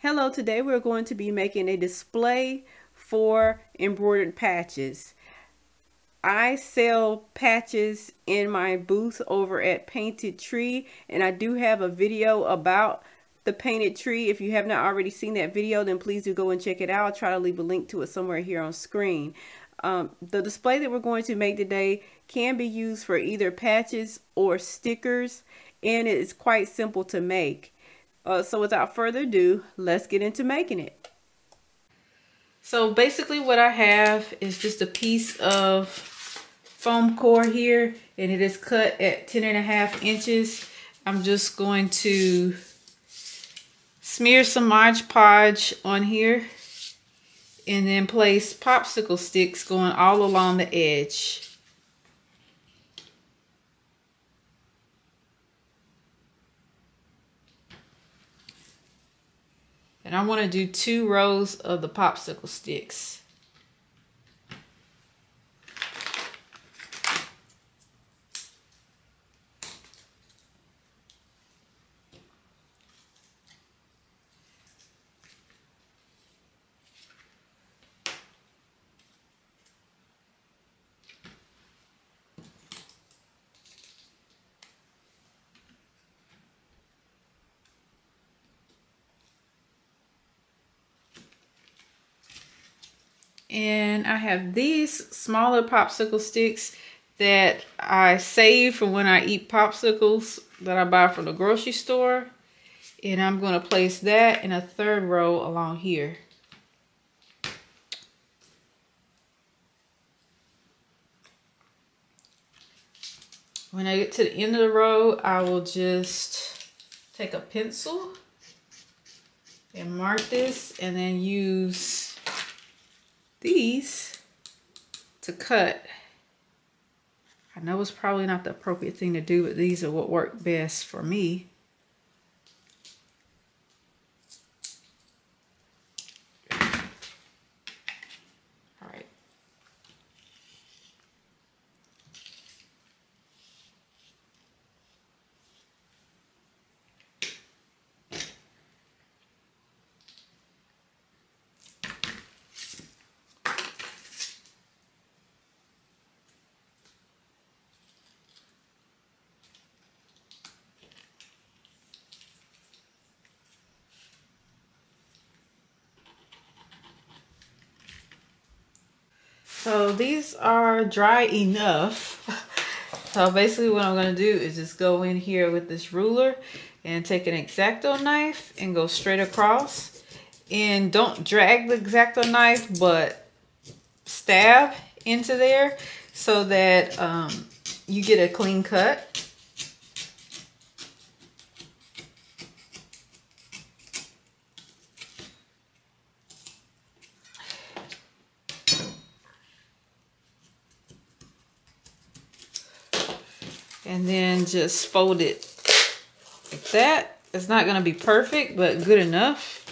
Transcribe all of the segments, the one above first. Hello, today we're going to be making a display for embroidered patches. I sell patches in my booth over at Painted Tree, and I do have a video about the Painted Tree. If you have not already seen that video, then please do go and check it out. I'll try to leave a link to it somewhere here on screen. The display that we're going to make today can be used for either patches or stickers, and it is quite simple to make. So without further ado, let's get into making it. So basically what I have is just a piece of foam core here, and it is cut at 10.5 inches. I'm just going to smear some Mod Podge on here and then place popsicle sticks going all along the edge. And I want to do 2 rows of the popsicle sticks. And I have these smaller popsicle sticks that I save from when I eat popsicles that I buy from the grocery store. And I'm going to place that in a 3rd row along here. When I get to the end of the row, I will just take a pencil and mark this, and then use these to cut. I know it's probably not the appropriate thing to do, but these are what work best for me. All right. So these are dry enough. So basically what I'm gonna do is just go in here with this ruler and take an X-Acto knife and go straight across. And don't drag the X-Acto knife, but stab into there so that you get a clean cut. And then just fold it like that. It's not going to be perfect, but good enough.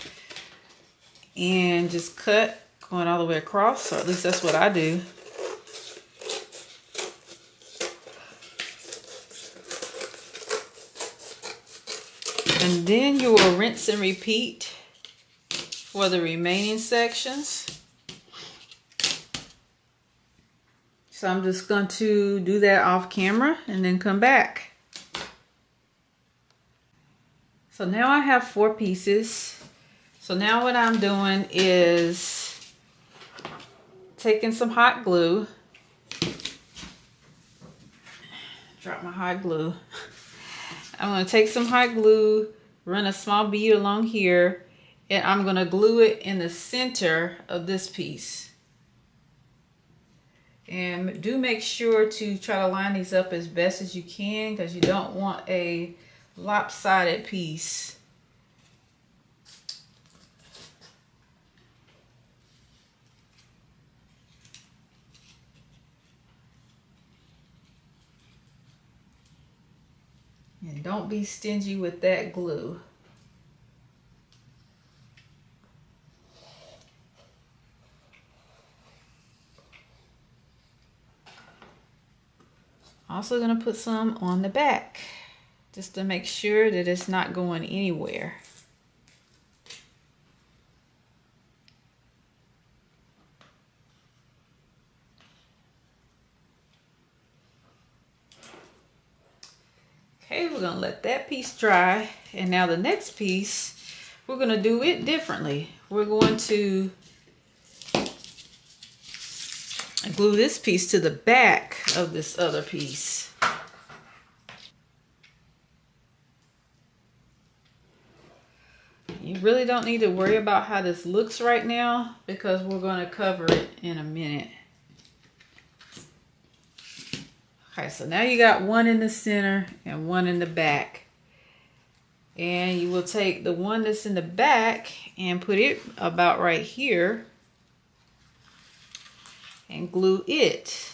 And just cut going all the way across, or at least that's what I do. And then you will rinse and repeat for the remaining sections. So I'm just going to do that off camera and then come back. So now I have 4 pieces. So now what I'm doing is taking some hot glue. Drop my hot glue. I'm going to take some hot glue, run a small bead along here, and I'm going to glue it in the center of this piece. And do make sure to try to line these up as best as you can, because you don't want a lopsided piece. And don't be stingy with that glue. Also going to put some on the back just to make sure that it's not going anywhere. We're gonna let that piece dry, and now the next piece, we're gonna do it differently. We're going to glue this piece to the back of this other piece. You really don't need to worry about how this looks right now because we're going to cover it in a minute. Okay, so now you got one in the center and one in the back. And you will take the one that's in the back and put it about right here and glue it.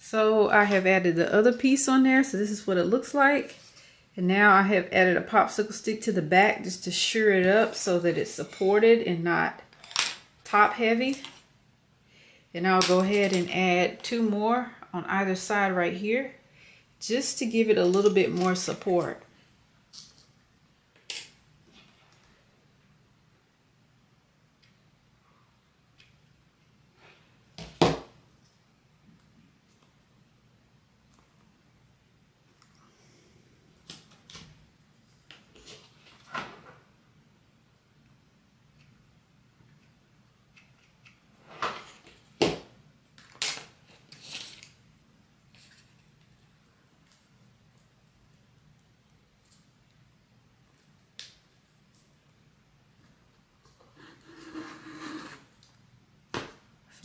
So I have added the other piece on there, so this is what it looks like. And now I have added a popsicle stick to the back just to sure it up so that it's supported and not top heavy. And I'll go ahead and add two more on either side right here just to give it a little bit more support.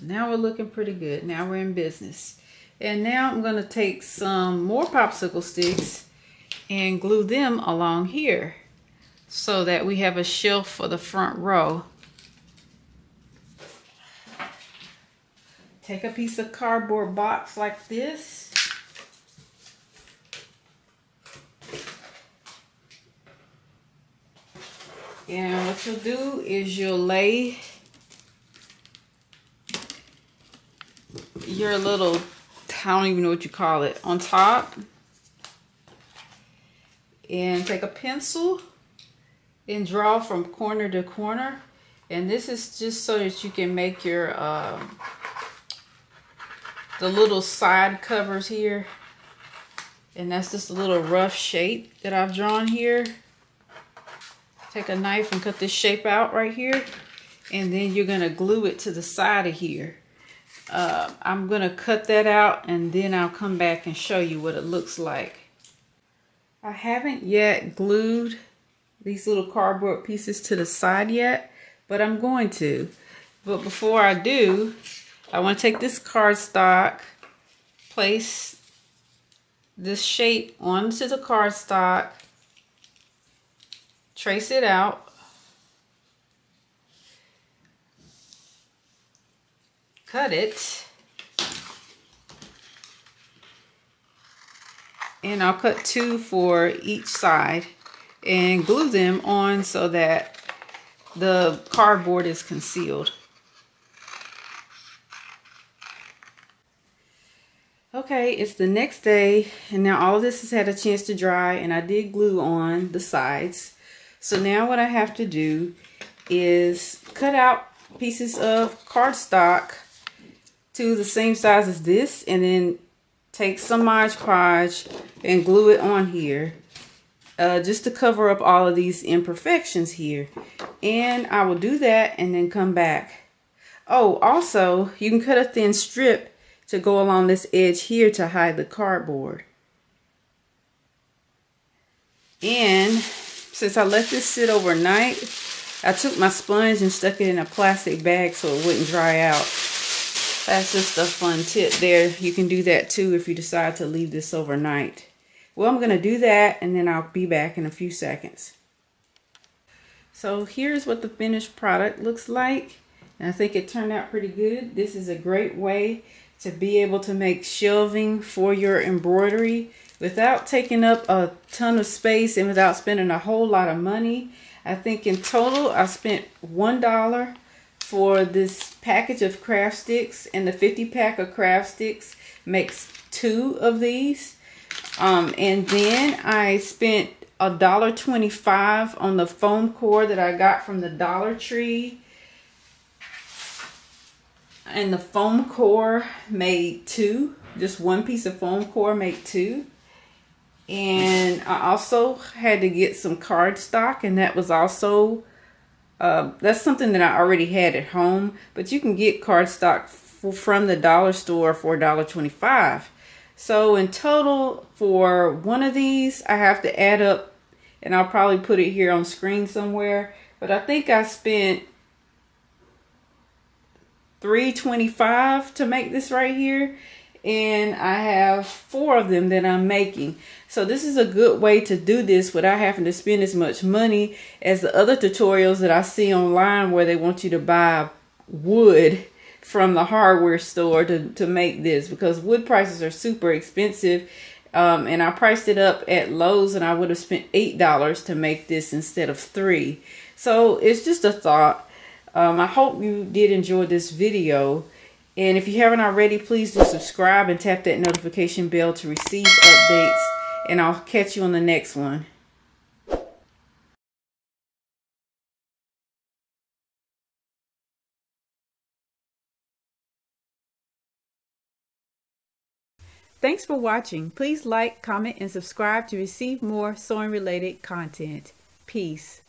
Now we're looking pretty good. Now we're in business. And now I'm going to take some more popsicle sticks and glue them along here so that we have a shelf for the front row. Take a piece of cardboard box like this. And what you'll do is you'll lay your little, I don't even know what you call it, on top, and take a pencil and draw from corner to corner. And this is just so that you can make your the little side covers here, and that's just a little rough shape that I've drawn here. Take a knife and cut this shape out right here, and then you're gonna glue it to the side of here. I'm gonna cut that out and then I'll come back and show you what it looks like. I haven't yet glued these little cardboard pieces to the side yet, but I'm going to. But before I do, I want to take this cardstock, place this shape onto the cardstock, trace it out, cut it, and I'll cut two for each side and glue them on so that the cardboard is concealed. Okay, it's the next day, and now all of this has had a chance to dry, and I did glue on the sides. So now what I have to do is cut out pieces of cardstock to the same size as this, and then take some Mod Podge and glue it on here just to cover up all of these imperfections here. And I will do that and then come back. Oh, also you can cut a thin strip to go along this edge here to hide the cardboard. And since I let this sit overnight, I took my sponge and stuck it in a plastic bag so it wouldn't dry out. That's just a fun tip there. You can do that too if you decide to leave this overnight. Well, I'm going to do that and then I'll be back in a few seconds. So here's what the finished product looks like. And I think it turned out pretty good. This is a great way to be able to make shelving for your embroidery without taking up a ton of space and without spending a whole lot of money. I think in total I spent $1 for this package of craft sticks, and the 50 pack of craft sticks makes 2 of these. And then I spent $1.25 on the foam core that I got from the Dollar Tree, and the foam core made 2. Just one piece of foam core made 2. And I also had to get some cardstock, and that was also that's something that I already had at home, but you can get cardstock from the dollar store for $1.25. So in total for one of these, I have to add up, and I'll probably put it here on screen somewhere, but I think I spent $3.25 to make this right here, and I have four of them that I'm making. So this is a good way to do this without having to spend as much money as the other tutorials that I see online where they want you to buy wood from the hardware store to make this, because wood prices are super expensive. And I priced it up at Lowe's, and I would have spent $8 to make this instead of $3. So it's just a thought. I hope you did enjoy this video, and if you haven't already, please do subscribe and tap that notification bell to receive updates, and I'll catch you on the next one. Thanks for watching. Please like, comment, and subscribe to receive more sewing related content. Peace.